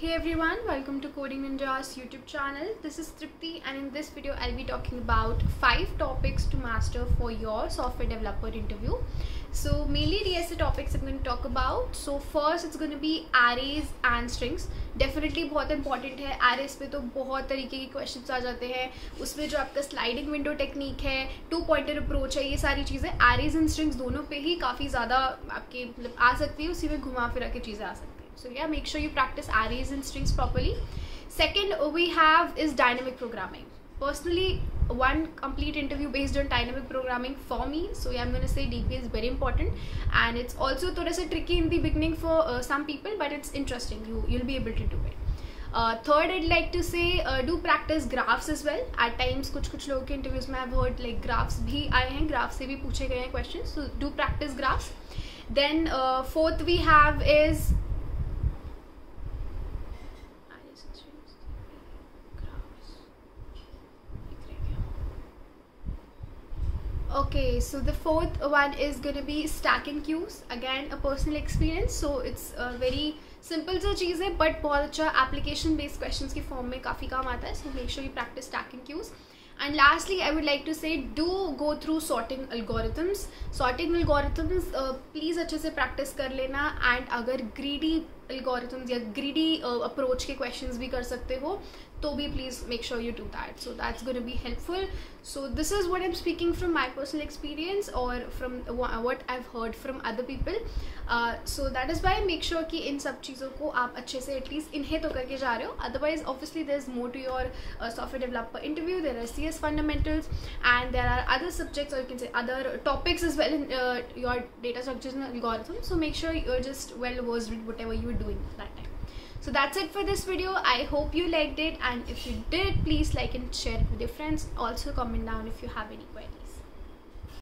Hey everyone, welcome to Coding Ninjas YouTube channel. This is Tripti and in this video I'll be talking about 5 topics to master for your software developer interview. So mainly DSA topics I'm going to talk about. So first it's going to be arrays and strings. Definitely बहुत important है. Arrays पे तो बहुत तरीके के questions आ जाते हैं. उसमें जो आपका sliding window technique है, two pointer approach है, ये सारी चीज़ें arrays and strings दोनों पे ही काफ़ी ज़्यादा आपके मतलब आ सकती है, उसी में घुमा फिरा के चीज़ें आ सकती हैं. So yeah, make sure you practice arrays and strings properly. Second we have is dynamic programming. Personally, one complete interview based on dynamic programming for me. So yeah, I'm going to say DP is very important. And it's also thoda sa tricky in the beginning for some people, but it's interesting. You'll be able to do it. Third, I'd like to say do practice graphs as well. At times, कुछ लोगों के interviews में I've heard like graphs भी आए हैं, graphs से भी पूछे गए हैं questions. So do practice graphs. Then fourth we have is okay, so the fourth one is going to be stacking queues. Again, a personal experience, so it's a very simple सा चीज़ है but बहुत अच्छा application based questions के form में काफ़ी काम आता है. So make sure you practice stacking queues. And lastly, I would like to say do go through sorting algorithms. Sorting algorithms please अच्छे से practice कर लेना. And अगर greedy algorithms या greedy approach के questions भी कर सकते हो तो भी please make sure you do that. So that's going to be helpful. So this is what I'm speaking from my personal experience or from what I've heard from other people. So that is why make sure कि इन सब चीज़ों को आप अच्छे से at least इन्हें तो करके जा रहे हो. Otherwise obviously there's more to your software developer interview. There are CS fundamentals and there are other subjects or you can say other topics as well in your data structures and algorithms. So make sure you're just well versed with whatever you are doing that time. So that's it for this video. I hope you liked it, and if you did, please like and share it with your friends. Also comment down if you have any queries.